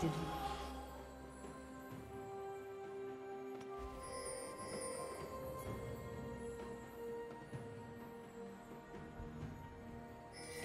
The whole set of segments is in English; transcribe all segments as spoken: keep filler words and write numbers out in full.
detected.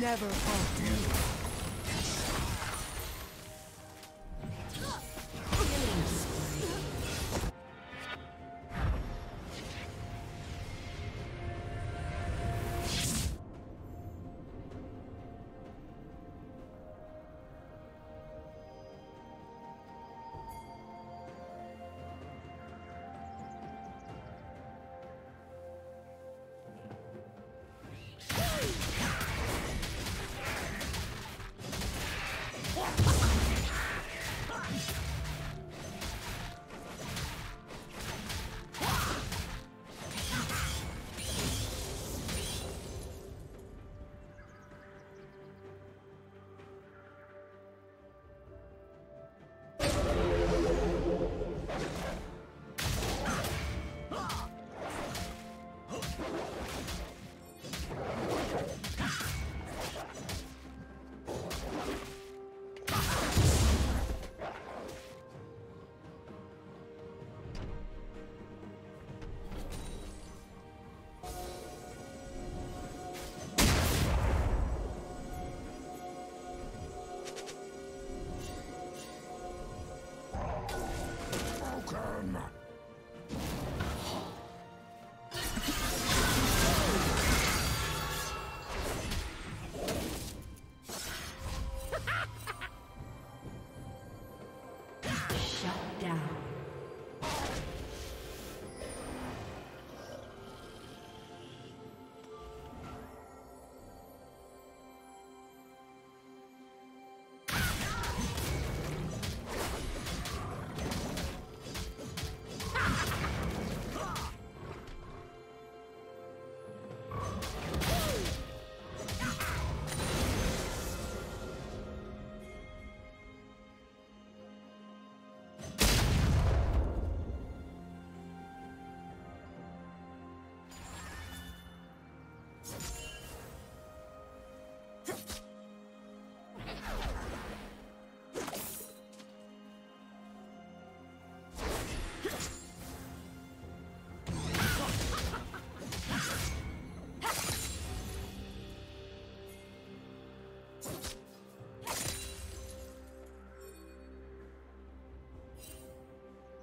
Never fought me.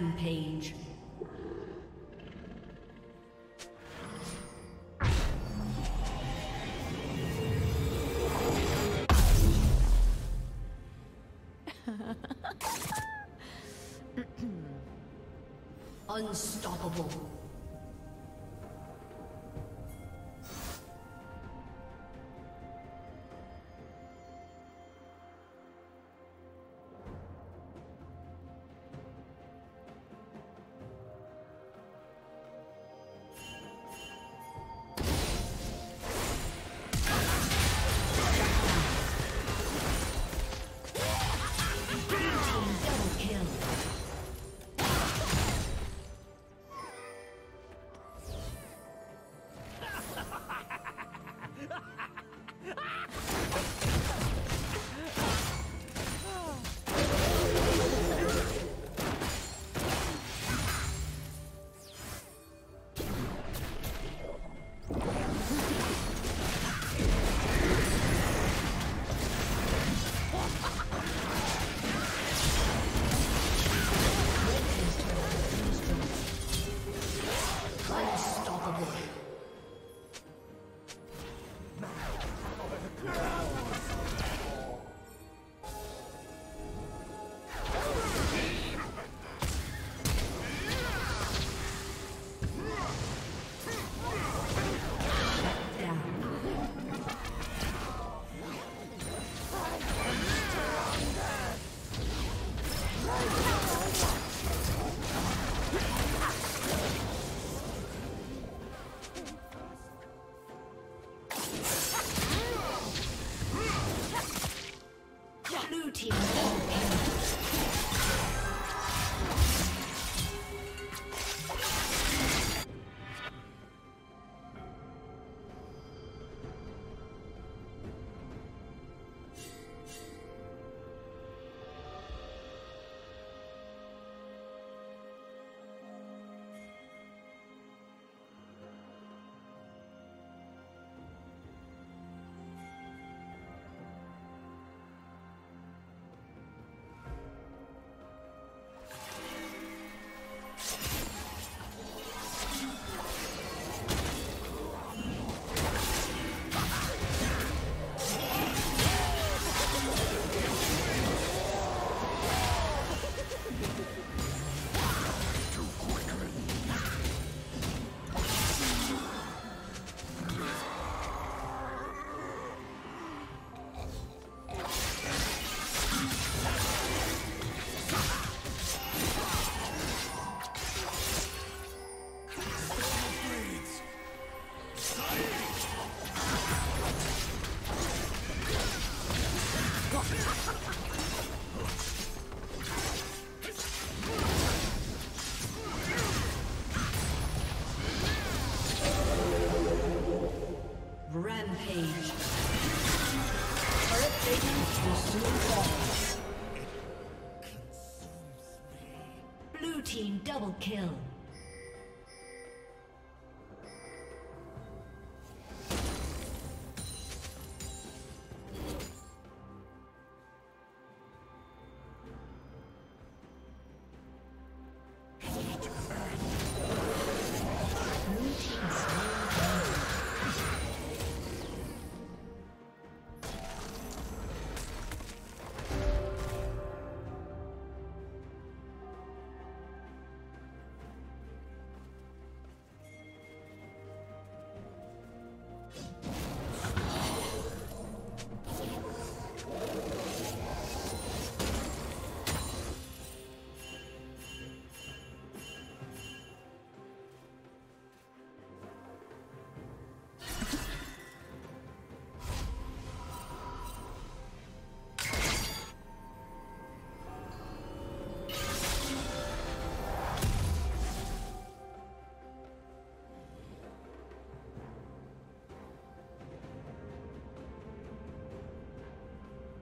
Rampage. Unstoppable. Double kill.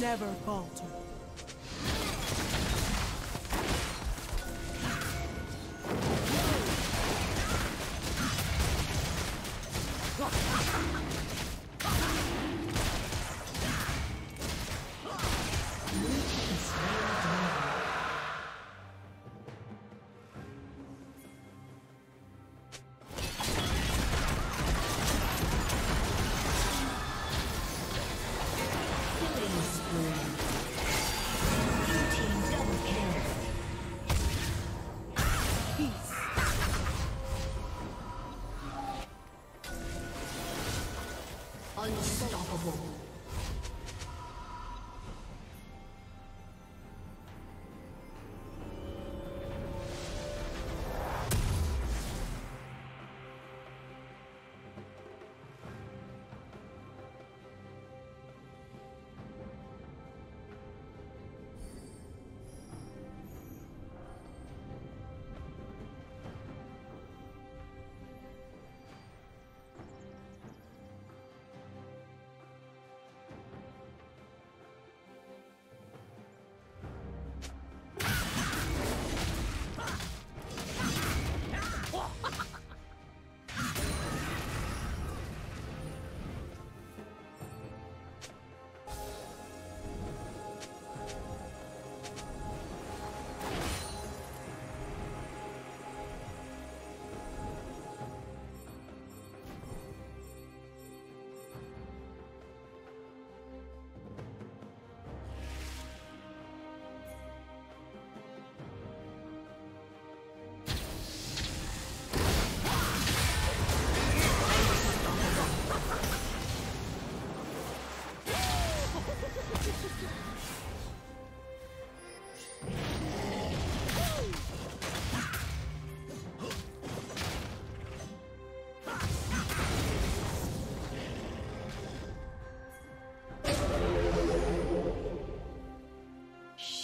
Never falter.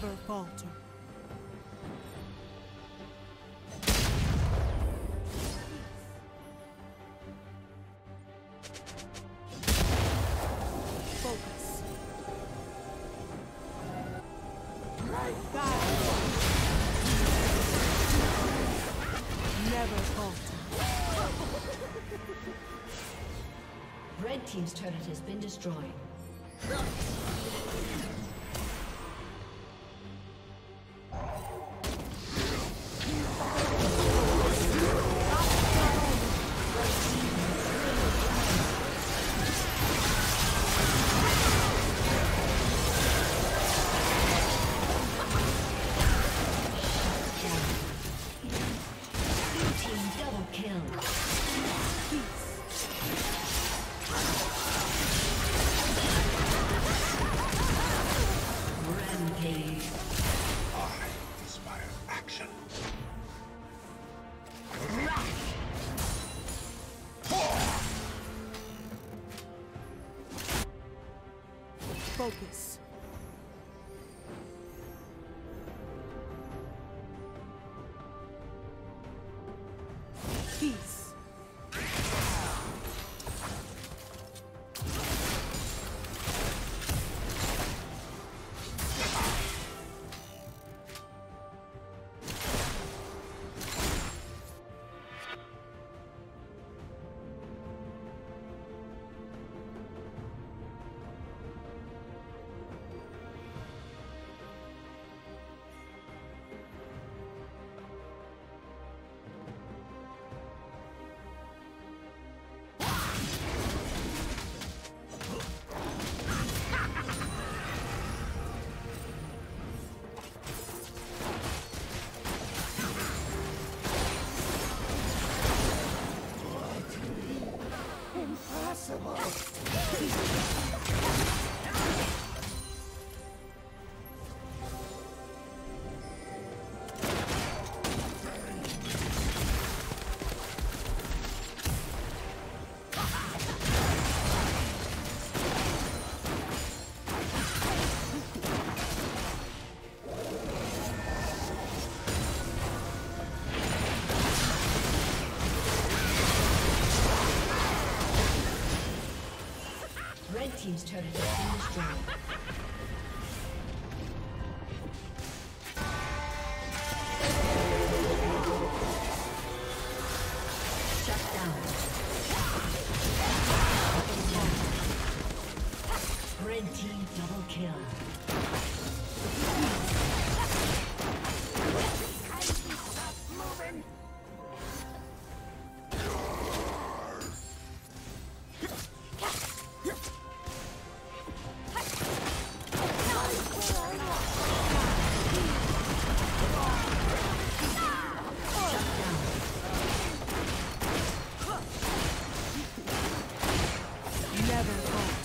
never falter. Focus. Never falter. Red team's turret has been destroyed. Focus. Peace. Team's turret has been destroyed. Never thought.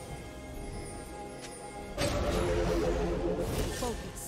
Focus.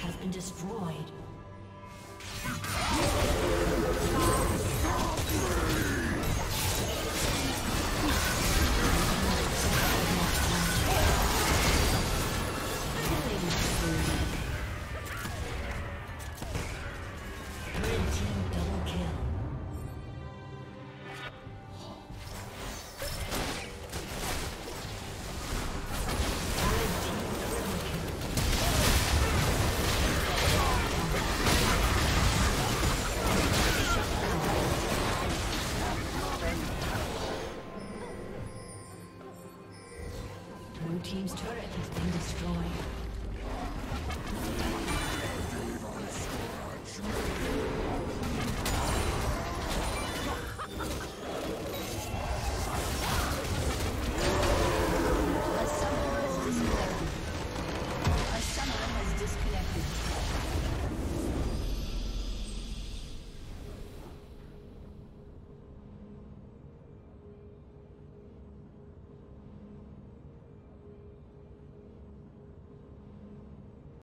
Has been destroyed. Blue team's turret has been destroyed.